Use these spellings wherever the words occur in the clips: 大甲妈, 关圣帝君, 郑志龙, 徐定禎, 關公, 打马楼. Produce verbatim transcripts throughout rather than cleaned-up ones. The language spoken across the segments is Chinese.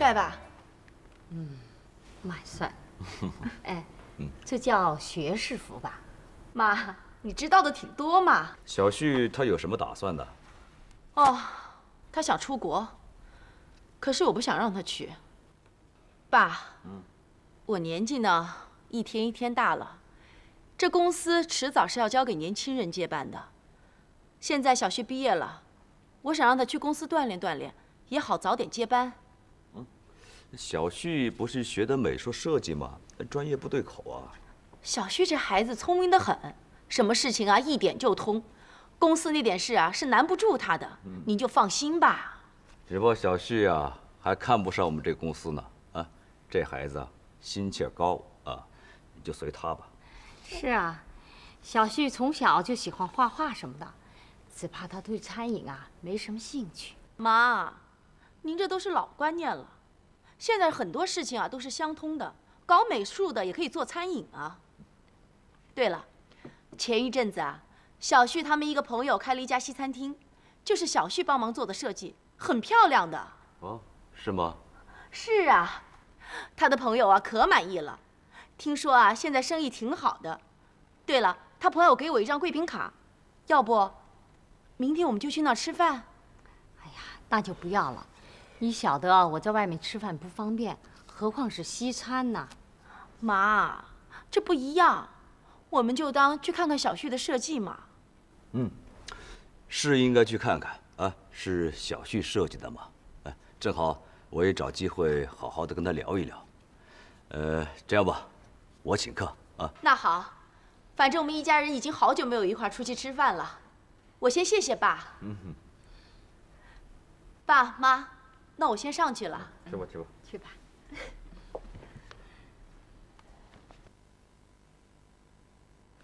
帅吧？嗯，蛮帅。哎，这叫学士服吧？妈，你知道的挺多嘛。小旭他有什么打算呢？哦，他想出国，可是我不想让他去。爸，嗯，我年纪呢一天一天大了，这公司迟早是要交给年轻人接班的。现在小旭毕业了，我想让他去公司锻炼锻炼，也好早点接班。 小旭不是学的美术设计吗？专业不对口啊。小旭这孩子聪明得很，什么事情啊一点就通。公司那点事啊是难不住他的，您就放心吧。只不过小旭啊还看不上我们这公司呢啊，这孩子啊心气高啊，你就随他吧。是啊，小旭从小就喜欢画画什么的，只怕他对餐饮啊没什么兴趣。妈，您这都是老观念了。 现在很多事情啊都是相通的，搞美术的也可以做餐饮啊。对了，前一阵子啊，小旭他们一个朋友开了一家西餐厅，就是小旭帮忙做的设计，很漂亮的。哦，是吗？是啊，他的朋友啊可满意了，听说啊现在生意挺好的。对了，他朋友给我一张贵宾卡，要不，明天我们就去那儿吃饭？哎呀，那就不要了。 你晓得啊，我在外面吃饭不方便，何况是西餐呢？妈，这不一样，我们就当去看看小旭的设计嘛。嗯，是应该去看看啊，是小旭设计的嘛。哎，正好我也找机会好好的跟他聊一聊。呃，这样吧，我请客啊。那好，反正我们一家人已经好久没有一块出去吃饭了，我先谢谢爸。嗯哼。爸妈。 那我先上去了，去吧去吧去吧。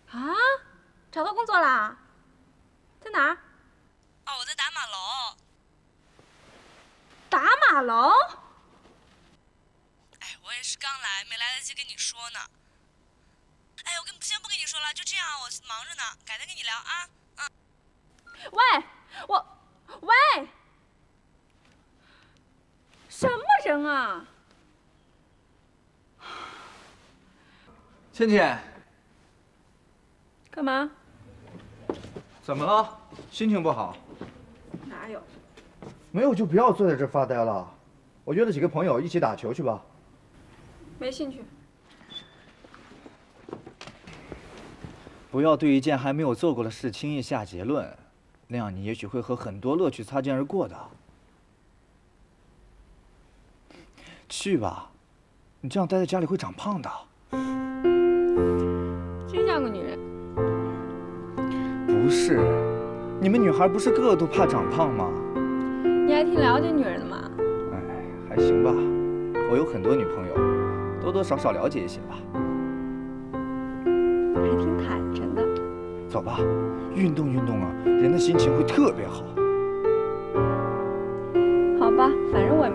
啊，找到工作啦？在哪儿？哦，我在打马楼。打马楼？哎，我也是刚来，没来得及跟你说呢。哎，我跟先不跟你说了，就这样，我忙着呢，改天跟你聊啊。嗯。喂，我，喂。 什么人啊，倩倩？干嘛？怎么了？心情不好？哪有？没有就不要坐在这发呆了。我约了几个朋友一起打球去吧。没兴趣。不要对一件还没有做过的事轻易下结论，那样你也许会和很多乐趣擦肩而过的。 去吧，你这样待在家里会长胖的。真像个女人。不是，你们女孩不是个个都怕长胖吗？你还挺了解女人的嘛。哎，还行吧。我有很多女朋友，多多少少了解一些吧。还挺坦诚的。走吧，运动运动啊，人的心情会特别好。好吧，反正我也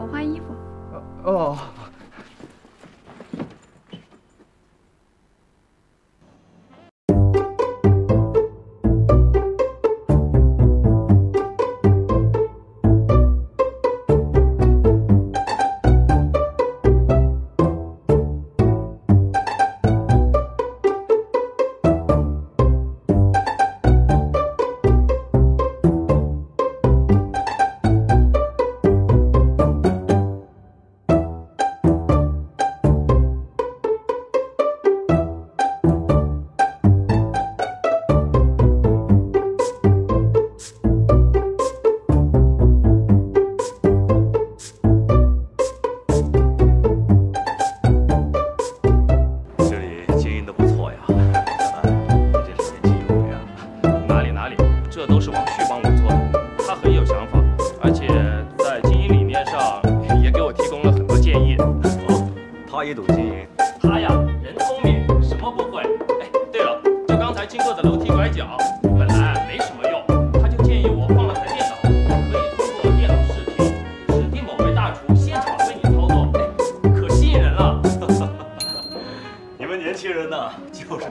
我换衣服。哦。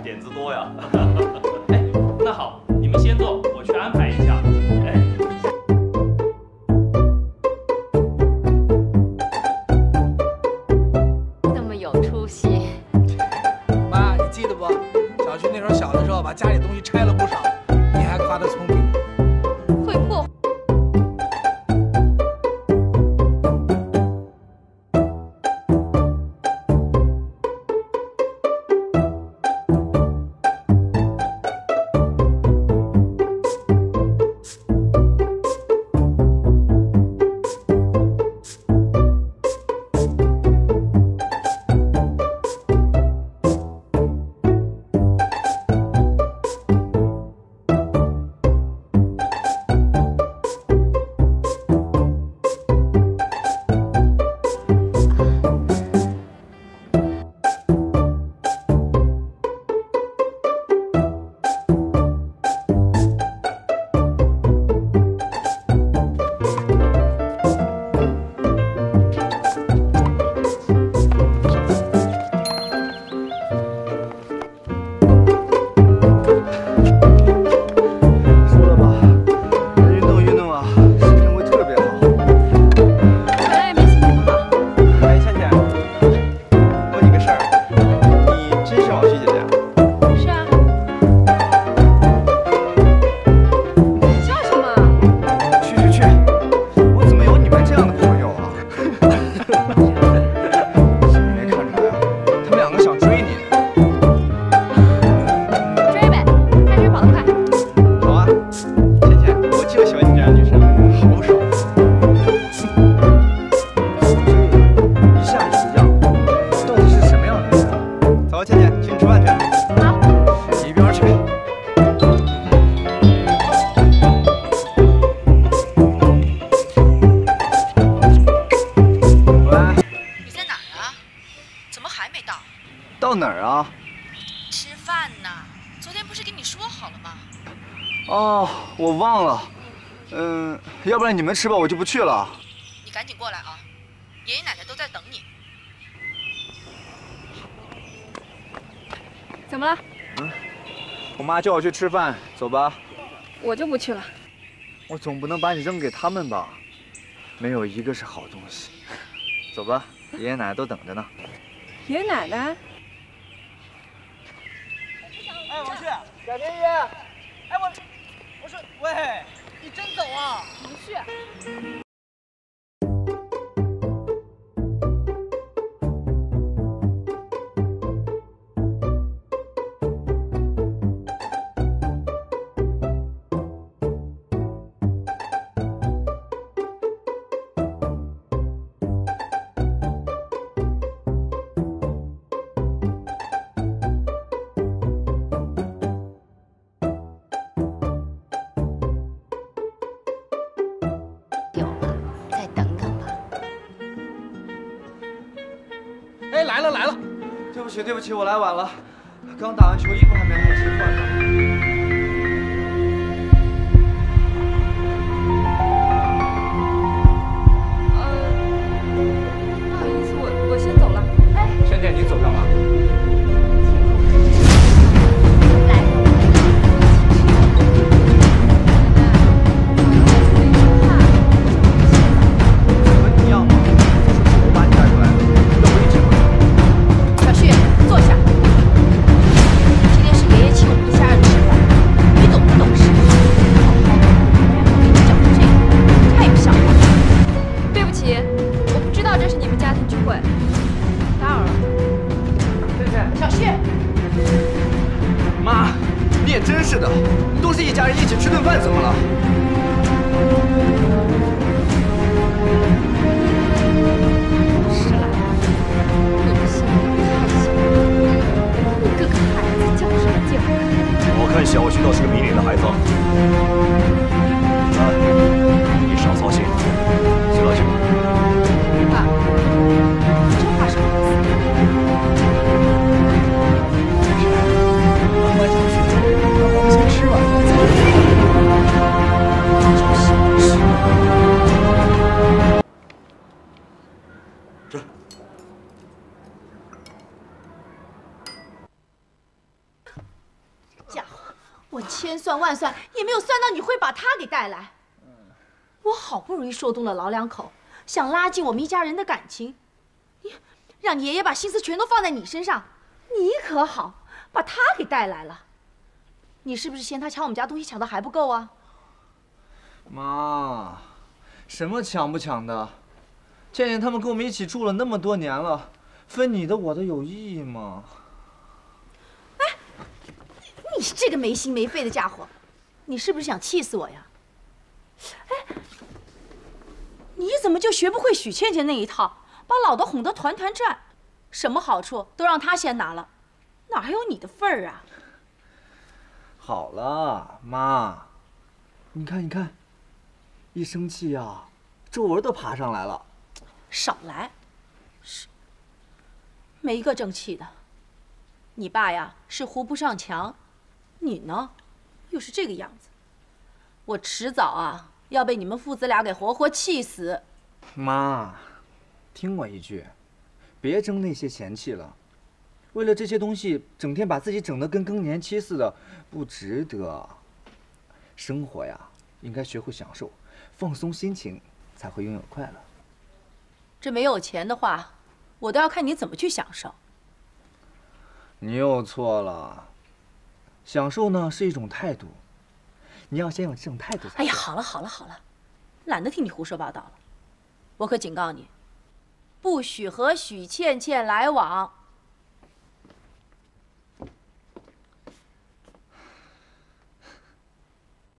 点子多呀，哎，那好，你们先坐，我去安排一下。我小的时候把家里东西拆了不少，你还夸他聪明，会破。到哪儿啊？吃饭呢。昨天不是跟你说好了吗？哦，我忘了。嗯，要不然你们吃吧，我就不去了。你赶紧过来啊，爷爷奶奶都在等你。怎么了？嗯，我妈叫我去吃饭，走吧。我就不去了。我总不能把你扔给他们吧？没有一个是好东西。走吧，爷爷奶奶都等着呢。爷爷奶奶。 哎，王旭，贾天一，哎，我，我说，喂，你真走啊？不是。 来了来了，对不起对不起，我来晚了，刚打完球，衣服还没来得及换呢。呃，不好意思，我我先走了。哎，萱萱，你走干嘛？ 受动了老两口，想拉近我们一家人的感情，你让爷爷把心思全都放在你身上，你可好，把他给带来了。你是不是嫌他抢我们家东西抢的还不够啊？妈，什么抢不抢的？倩倩他们跟我们一起住了那么多年了，分你的我的有意义吗？哎，你这个没心没肺的家伙，你是不是想气死我呀？哎，你怎么就学不会许倩倩那一套，把老的哄得团团转，什么好处都让他先拿了，哪还有你的份儿啊？ 好了，妈，你看，你看，一生气呀、啊，皱纹都爬上来了。少来，是没一个争气的。你爸呀是糊不上墙，你呢，又是这个样子。我迟早啊要被你们父子俩给活活气死。妈，听我一句，别争那些嫌弃了。 为了这些东西，整天把自己整得跟更年期似的，不值得。生活呀，应该学会享受，放松心情，才会拥有快乐。这没有钱的话，我都要看你怎么去享受。你又错了，享受呢是一种态度，你要先有这种态度才。哎呀，好了好了好了，懒得听你胡说八道了。我可警告你，不许和许倩倩来往。